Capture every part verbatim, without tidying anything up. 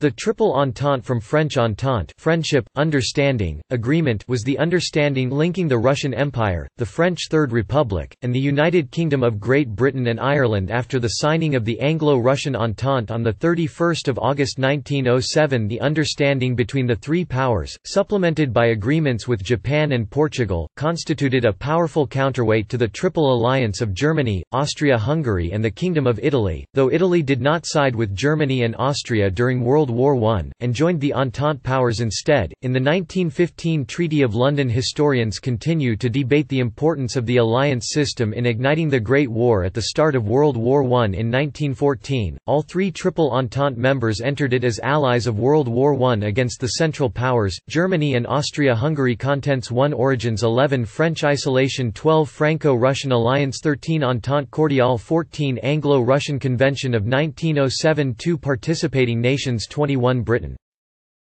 The Triple Entente, from French entente, friendship, understanding, agreement, was the understanding linking the Russian Empire, the French Third Republic, and the United Kingdom of Great Britain and Ireland after the signing of the Anglo-Russian Entente on the thirty-first of August nineteen oh seven. The understanding between the three powers, supplemented by agreements with Japan and Portugal, constituted a powerful counterweight to the Triple Alliance of Germany, Austria-Hungary, and the Kingdom of Italy, though Italy did not side with Germany and Austria during World War I. World War One, and joined the Entente powers instead. In the nineteen fifteen Treaty of London, historians continue to debate the importance of the alliance system in igniting the Great War at the start of World War One. In nineteen fourteen, all three Triple Entente members entered it as allies of World War One against the Central Powers, Germany and Austria-Hungary. Contents: one Origins, eleven French Isolation, twelve Franco-Russian Alliance, thirteen Entente Cordiale, fourteen Anglo-Russian Convention of nineteen oh seven. Two Participating Nations, twenty-one Britain,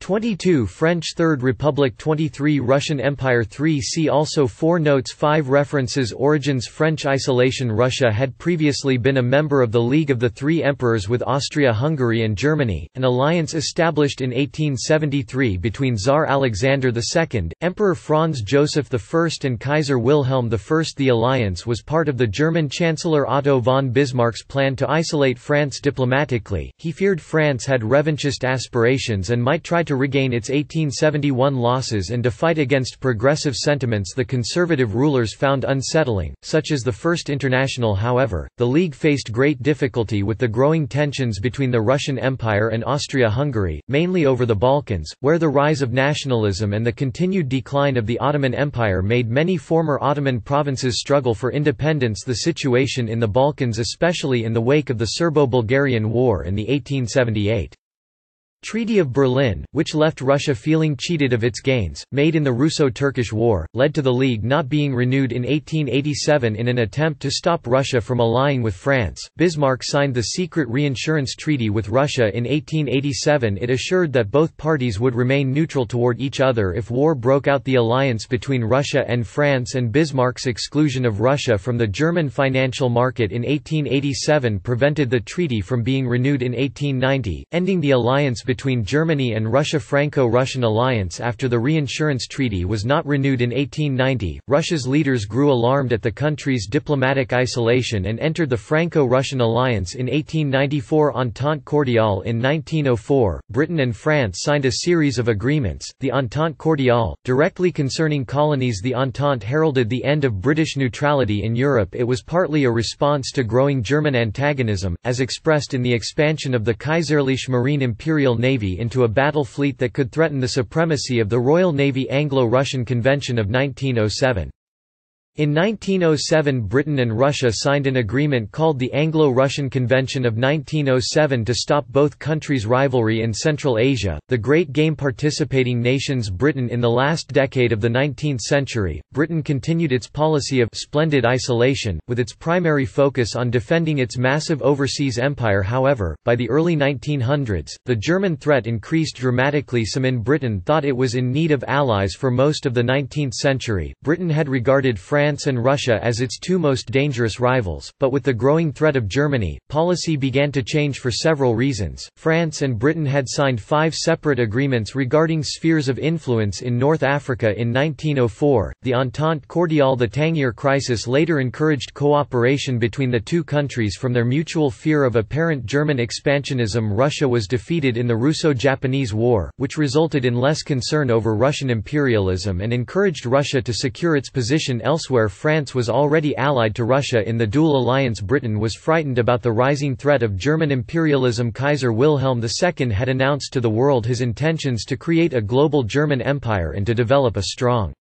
twenty-two French Third Republic, twenty-three Russian Empire. three See also four Notes, five References. Origins, French Isolation. Russia had previously been a member of the League of the Three Emperors with Austria-Hungary and Germany, an alliance established in eighteen seventy-three between Tsar Alexander the Second, Emperor Franz Joseph the First and Kaiser Wilhelm the First. The alliance was part of the German Chancellor Otto von Bismarck's plan to isolate France diplomatically. He feared France had revanchist aspirations and might try to to regain its eighteen seventy-one losses and to fight against progressive sentiments the conservative rulers found unsettling, such as the First International. However, the League faced great difficulty with the growing tensions between the Russian Empire and Austria-Hungary, mainly over the Balkans, where the rise of nationalism and the continued decline of the Ottoman Empire made many former Ottoman provinces struggle for independence. The situation in the Balkans, especially in the wake of the Serbo-Bulgarian War and the eighteen seventy-eight Treaty of Berlin, which left Russia feeling cheated of its gains, made in the Russo-Turkish War, led to the League not being renewed in eighteen eighty-seven. In an attempt to stop Russia from allying with France, Bismarck signed the Secret Reinsurance Treaty with Russia in eighteen eighty-seven. It assured that both parties would remain neutral toward each other if war broke out. The alliance between Russia and France and Bismarck's exclusion of Russia from the German financial market in eighteen eighty-seven prevented the treaty from being renewed in eighteen ninety, ending the alliance between Germany and Russia. Franco-Russian alliance. After the reinsurance treaty was not renewed in eighteen ninety, Russia's leaders grew alarmed at the country's diplomatic isolation and entered the Franco-Russian alliance in eighteen ninety-four. Entente Cordiale. In nineteen oh four, Britain and France signed a series of agreements, the Entente Cordiale, directly concerning colonies. The Entente heralded the end of British neutrality in Europe. It was partly a response to growing German antagonism, as expressed in the expansion of the Kaiserliche Marine Imperial Navy into a battle fleet that could threaten the supremacy of the Royal Navy. Anglo-Russian Convention of nineteen oh seven. In nineteen oh seven, Britain and Russia signed an agreement called the Anglo-Russian Convention of nineteen oh seven to stop both countries' rivalry in Central Asia, the Great Game. Participating Nations. Britain. In the last decade of the nineteenth century, Britain continued its policy of splendid isolation, with its primary focus on defending its massive overseas empire. However, by the early nineteen hundreds, the German threat increased dramatically. Some in Britain thought it was in need of allies. For most of the nineteenth century, Britain had regarded France France and Russia as its two most dangerous rivals, but with the growing threat of Germany, policy began to change for several reasons. France and Britain had signed five separate agreements regarding spheres of influence in North Africa in nineteen oh four. The Entente Cordiale. The Tangier Crisis later encouraged cooperation between the two countries from their mutual fear of apparent German expansionism. Russia was defeated in the Russo-Japanese War, which resulted in less concern over Russian imperialism and encouraged Russia to secure its position elsewhere. Where France was already allied to Russia in the dual alliance. Britain was frightened about the rising threat of German imperialism. Kaiser Wilhelm the Second had announced to the world his intentions to create a global German Empire and to develop a strong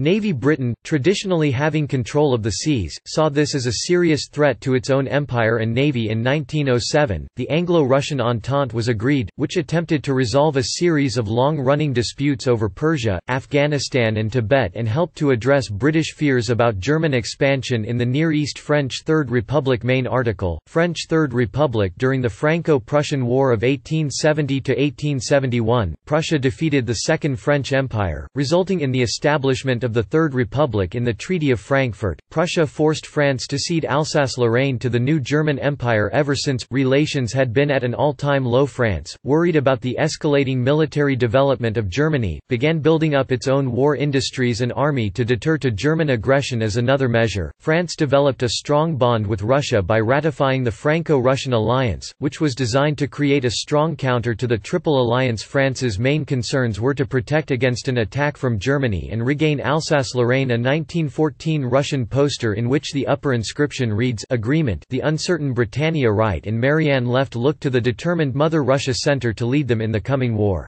Navy Britain, traditionally having control of the seas, saw this as a serious threat to its own empire and navy. In nineteen oh seven, the Anglo-Russian Entente was agreed, which attempted to resolve a series of long-running disputes over Persia, Afghanistan and Tibet and helped to address British fears about German expansion in the Near East. French Third Republic. Main article, French Third Republic. During the Franco-Prussian War of eighteen seventy to eighteen seventy-one, Prussia defeated the Second French Empire, resulting in the establishment of of the Third Republic in the Treaty of Frankfurt. Prussia forced France to cede Alsace-Lorraine to the new German Empire. Ever since, relations had been at an all-time low. France, worried about the escalating military development of Germany, began building up its own war industries and army to deter to German aggression as another measure. France developed a strong bond with Russia by ratifying the Franco-Russian Alliance, which was designed to create a strong counter to the Triple Alliance. France's main concerns were to protect against an attack from Germany and regain Alsace Alsace-Lorraine. A nineteen fourteen Russian poster in which the upper inscription reads, "Agreement, the uncertain Britannia right and Marianne left look to the determined Mother Russia Center to lead them in the coming war."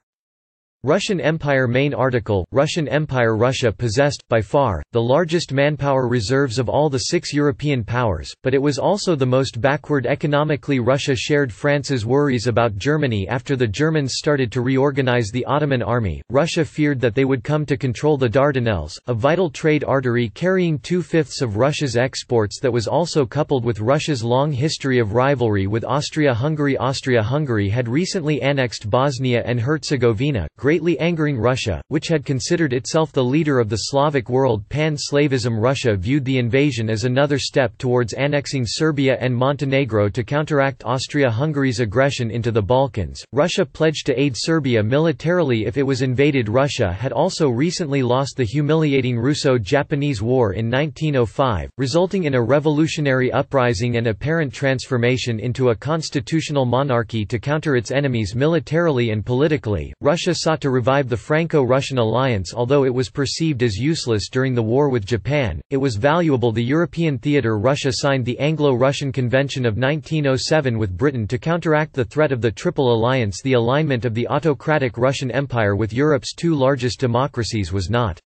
Russian Empire. Main article, Russian Empire. Russia possessed, by far, the largest manpower reserves of all the six European powers, but it was also the most backward economically. Russia shared France's worries about Germany after the Germans started to reorganize the Ottoman army. Russia feared that they would come to control the Dardanelles, a vital trade artery carrying two-fifths of Russia's exports that was also coupled with Russia's long history of rivalry with Austria-Hungary. Austria-Hungary had recently annexed Bosnia and Herzegovina, greatly angering Russia, which had considered itself the leader of the Slavic world. Pan-Slavism. Russia viewed the invasion as another step towards annexing Serbia and Montenegro to counteract Austria-Hungary's aggression into the Balkans. Russia pledged to aid Serbia militarily if it was invaded. Russia had also recently lost the humiliating Russo-Japanese War in nineteen oh five, resulting in a revolutionary uprising and apparent transformation into a constitutional monarchy to counter its enemies militarily and politically. Russia sought to revive the Franco-Russian alliance. Although it was perceived as useless during the war with Japan, it was valuable the European theater. Russia signed the Anglo-Russian Convention of nineteen oh seven with Britain to counteract the threat of the Triple Alliance. The alignment of the autocratic Russian Empire with Europe's two largest democracies was not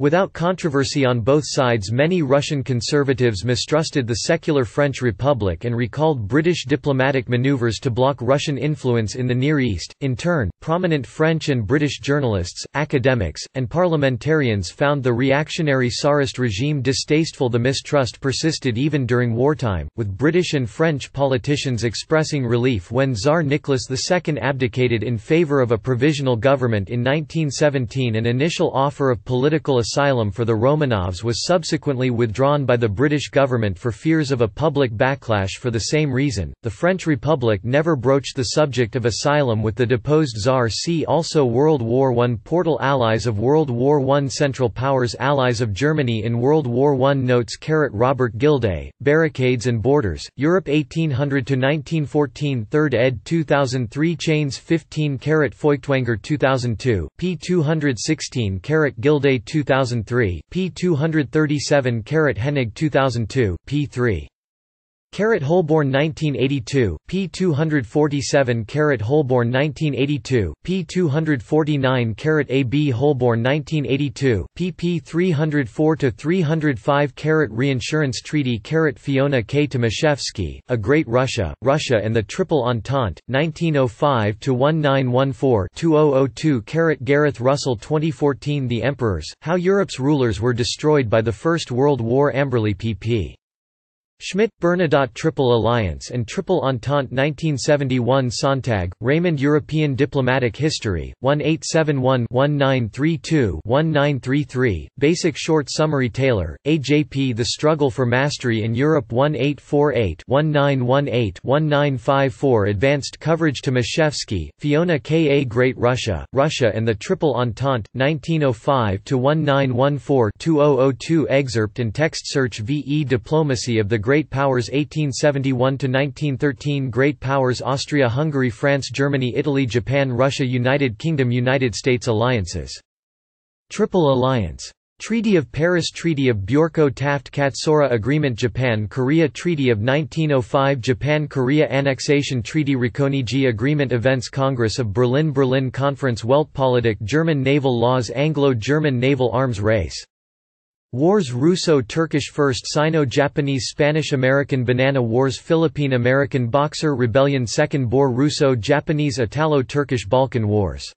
without controversy on both sides. Many Russian conservatives mistrusted the secular French Republic and recalled British diplomatic maneuvers to block Russian influence in the Near East. In turn, prominent French and British journalists, academics, and parliamentarians found the reactionary Tsarist regime distasteful. The mistrust persisted even during wartime, with British and French politicians expressing relief when Tsar Nicholas the Second abdicated in favour of a provisional government in nineteen seventeen. An initial offer of political asylum for the Romanovs was subsequently withdrawn by the British government for fears of a public backlash for the same reason. The French Republic never broached the subject of asylum with the deposed Tsar. See also World War One Portal. Allies of World War One Central Powers. Allies of Germany in World War One. Notes. Robert Gilday, Barricades and Borders, Europe eighteen hundred to nineteen fourteen, third ed. two thousand three. Chains fifteen. Feuchtwanger two thousand two, p. two hundred sixteen. Gilday two thousand three. two thousand three, p. two hundred thirty-seven. Hennig two thousand two, p. three. Holborn nineteen eighty-two, p. two hundred forty-seven. Holborn nineteen eighty-two, p. two hundred forty-nine. A B. Holborn nineteen eighty-two, pp. three oh four to three oh five. Reinsurance Treaty. Fiona K. Tomaszewski, A Great Russia, Russia and the Triple Entente, nineteen oh five to nineteen fourteen. Gareth Russell twenty fourteen. The Emperors, How Europe's Rulers Were Destroyed by the First World War. Amberley pp. Schmidt, Bernadotte. Triple Alliance and Triple Entente nineteen seventy-one. Sontag, Raymond. European Diplomatic History, eighteen seventy-one to nineteen thirty-two to nineteen thirty-three. Basic short summary. Taylor, A J P. The Struggle for Mastery in Europe eighteen forty-eight to nineteen eighteen to nineteen fifty-four. Advanced coverage. Tomaszewski, Fiona K. A Great Russia, Russia and the Triple Entente, nineteen oh five to nineteen fourteen. Excerpt and text search. V E Diplomacy of the Great Powers eighteen seventy-one to nineteen thirteen. Great Powers. Austria-Hungary, France, Germany, Italy, Japan, Russia, United Kingdom, United States. Alliances. Triple Alliance. Treaty of Paris, Treaty of Bjorko Taft Katsura Agreement. Japan Korea Treaty of nineteen oh five, Japan Korea Annexation Treaty. Rakonigi Agreement. Events. Congress of Berlin, Berlin Conference. Weltpolitik. German naval laws, Anglo-German naval arms race. Wars: Russo-Turkish First Sino-Japanese Spanish-American Banana Wars, Philippine-American Boxer Rebellion, Second Boer, Russo-Japanese, Italo-Turkish Balkan Wars.